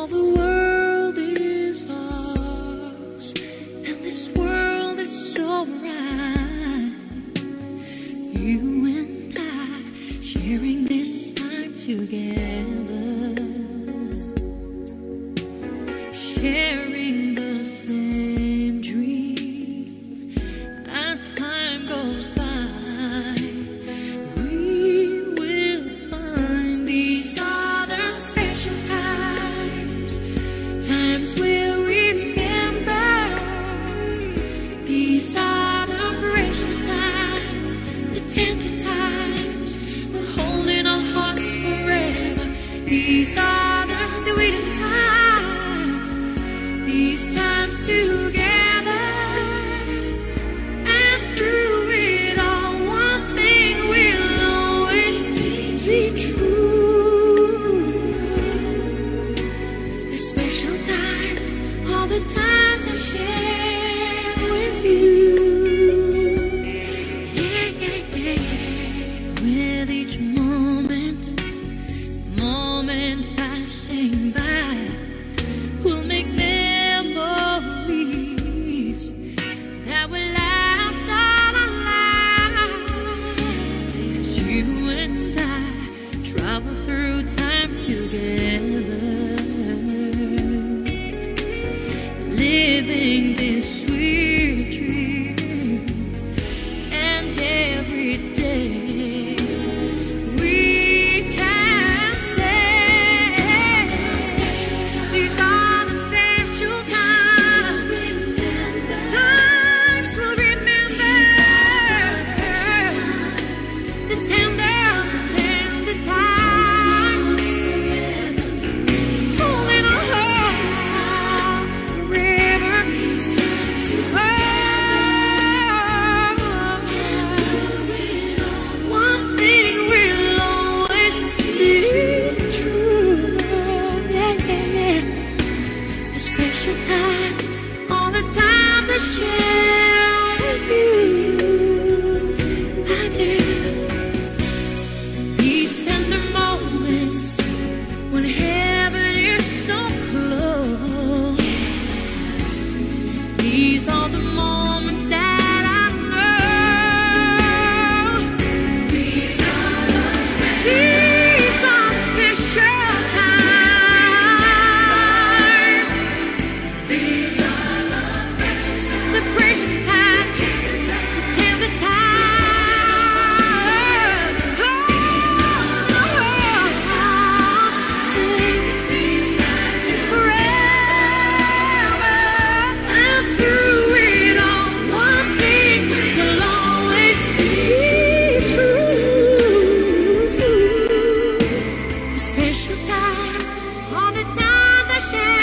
All the world is ours, and this world is so bright. You and I sharing this time together, sharing the same dream. As time goes by, these are the sweetest times, these times together. And through it all, one thing will always be true: the special times, all the times I share with you. Yeah, yeah, yeah, yeah. With each moment passing by, we'll make memories that will last all our lives. 'Cause you and I travel through time together, living this sweet dream. And every day all the times I share.